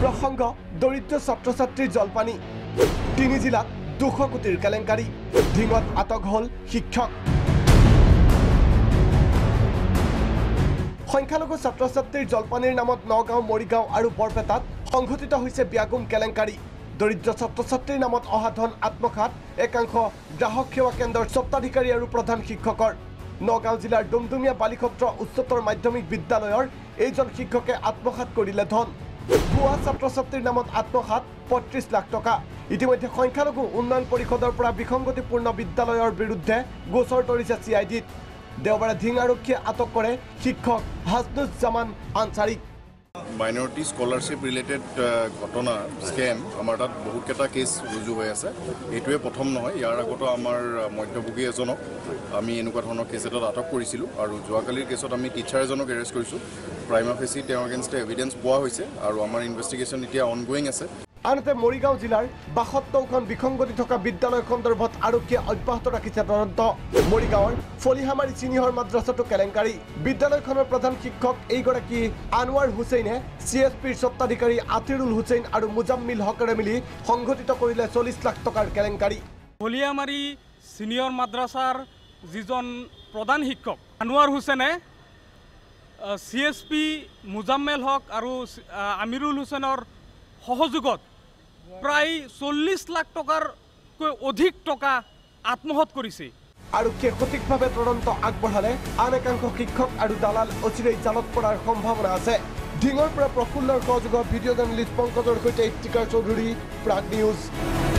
প্রসঙ্গ দরিদ্র ছাত্র-ছাত্রীর জলপানি তিনি জিলাত 200 কোটির কেলেঙ্কারি ঢিঙত আটক হল শিক্ষক সংখ্যালঘু ছাত্র-ছাত্রীর জলপানির নামত নগাঁও মরিগাঁও আৰু বৰপেটাত সংঘটিত হৈছে ব্যাগুম কেলেঙ্কাৰি দৰিদ্ৰ ছাত্ৰ-ছাত্ৰীৰ নামত অহাধন আত্মঘাত একাংশ গ্ৰাহক সেৱা কেন্দ্ৰৰ সত্বাধিকাৰী আৰু প্ৰধান শিক্ষকৰ নগাঁও জিলাৰ ডুমডুমিয়া বালিক্ষেত্ৰ উচ্চতৰ মাধ্যমিক বিদ্যালয়ৰ এইজন শিক্ষকে আত্মঘাত কৰিলে ধন ভুয়া ছাত্ৰ-ছাত্ৰীৰ নামত আত্মঘাত 35 লাখ টকা ইতিমধ্যে সংখ্যালঘু উন্নয়ন পৰিষদৰ পৰা বিসংগতিপূৰ্ণ বিদ্যালয়ৰ বিৰুদ্ধে গোচৰ তৰিছে সিআইডিত দেওবাৰে ঢিঙাৰক্ষীয়ে আটক কৰে শিক্ষক হাসনুজ্জামান আনসাৰীক माइनॉरिटी स्कॉलरशिप रिलेटेड घटना स्कैम आम बहुत कटा केस रुजू हो ये प्रथम नय यार आगत आमार मध्यभोगी एजनक आम एनेकुवा केस एटात आटक करिसिलु और जोवाकालिर केसत आम टीचार एजनक एरेस्ट करिसु प्राइमा फेसि तेओ अगेंस्ट एविडेंस पोआ होइसे और आमार इन्वेस्टिगेशन इतिया ऑनगोइंग आछे आनते मरिगांव जिलार 72খন বিসংগতি থকা বিদ্যালয় সন্দৰ্ভত আৰক্ষীয়ে অব্যাহত ৰাখিছে তদন্ত মৰিগাঁৱৰ ফলিহামাৰী চিনিহৰ মাদ্ৰাছাটো কেলেংকাৰী বিদ্যালয়খনৰ প্ৰধান শিক্ষক এইগৰাকী আনোৱাৰ হুছেইনে সিএছপিৰ সত্বাধিকাৰী আতিৰুল হুছেইন আৰু মুজাম্মিল হকৰে মিলি সংগঠিত কৰিলে 40 লাখ টকাৰ কেলেংকাৰী ফলিহামাৰী চিনিহৰ মাদ্ৰাছাৰ যিজন প্ৰধান শিক্ষক আনোৱাৰ হুছেইনে সিএছপি মুজাম্মিল হক আৰু আমিৰুল হুছেইনৰ সহযোগত প্রায় 40 লাখ টাকার অধিক টাকা আত্মহত করেছে আর সঠিকভাবে তদন্ত আগবঢ়ালে আন একাংশ শিক্ষক আর দালাল অচিরেই জালত পড়ার সম্ভাবনা আছে ঢিঙৰ পৰা প্ৰফুল্লৰ সহযোগত ভিডিও জাৰ্নেলিষ্ট পঙ্কজৰ সৈতে ইফতিকাৰ চৌধুৰী, প্ৰাগ নিউজ।